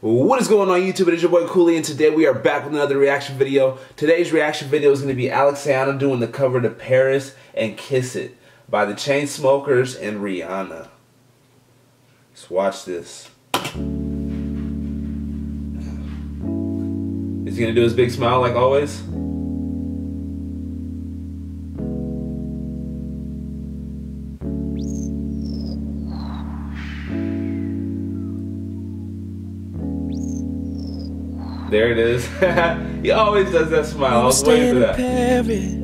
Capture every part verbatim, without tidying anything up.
What is going on YouTube? It is your boy Cooley and today we are back with another reaction video. Today's reaction video is going to be Alex Aiono doing the cover to Paris and Kiss It by The Chainsmokers and Rihanna. Let's watch this. Is he going to do his big smile like always? There it is. He always does that smile. I was waiting for that. Paris,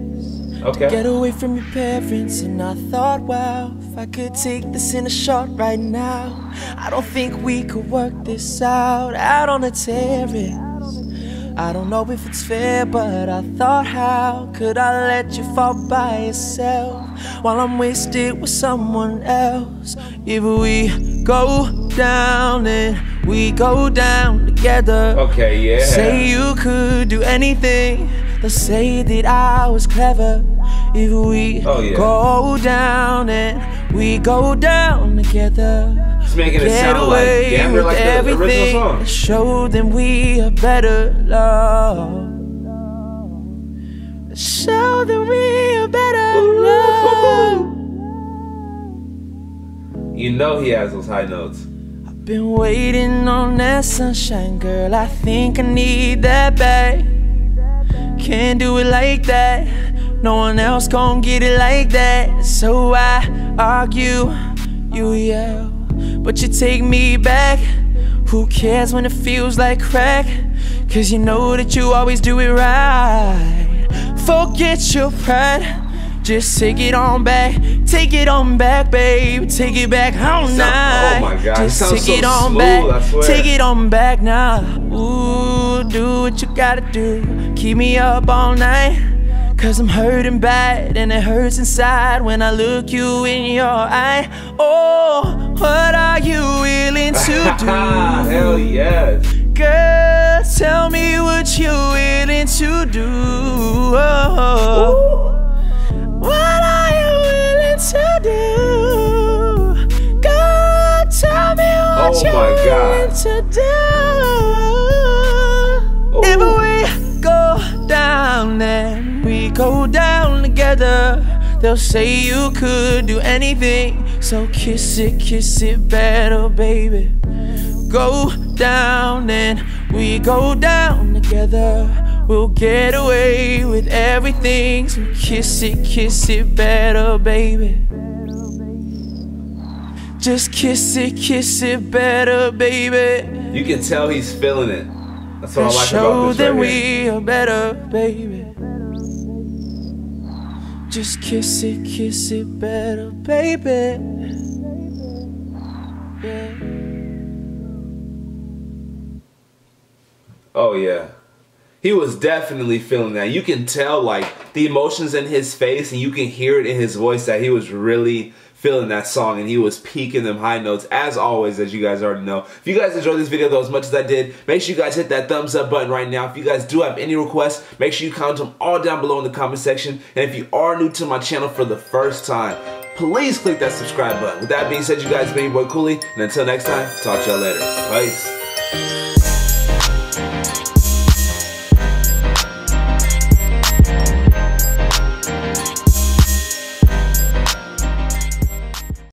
okay. Get away from your parents, and I thought, wow, if I could take this in a shot right now, I don't think we could work this out. Out on a terrace. I don't know if it's fair, but I thought, how could I let you fall by yourself while I'm wasted with someone else? If we go down and we go down together. Okay, yeah. Say you could do anything. Let's say that I was clever. If we oh, yeah. go down and we go down together. It's making it sound like Denver, like the, the original song. Show them we are better, love. Show them we are better, love. You know he has those high notes. Been waiting on that sunshine, girl. I think I need that back. Can't do it like that. No one else gon' get it like that. So I argue, you yell, but you take me back. Who cares when it feels like crack? Cause you know that you always do it right. Forget your pride. Just take it on back, take it on back, babe. Take it back home now. Oh my God, just it take so it on smooth, back, take it on back now. Ooh, do what you gotta do. Keep me up all night, cause I'm hurting bad and it hurts inside when I look you in your eye. Oh, what are you willing to do? Hell yes. Girl, tell me what you're willing to do. Oh. Ooh. What are you willing to do? God, tell me what oh you're willing to do. Ooh. If we go down and we go down together, they'll say you could do anything. So kiss it, kiss it better, baby. Go down and we go down together. We'll get away with everything. So kiss it, kiss it better, baby. Just kiss it, kiss it better, baby. You can tell he's feeling it. That's what I like about this right here. Show them we are better, baby. Just kiss it, kiss it better, baby. Yeah. Oh yeah. He was definitely feeling that. You can tell like the emotions in his face and you can hear it in his voice that he was really feeling that song and he was peaking them high notes as always, as you guys already know. If you guys enjoyed this video though as much as I did, make sure you guys hit that thumbs up button right now. If you guys do have any requests, make sure you comment them all down below in the comment section. And if you are new to my channel for the first time, please click that subscribe button. With that being said, you guys, been your boy Cooley, and until next time, talk to y'all later. Peace.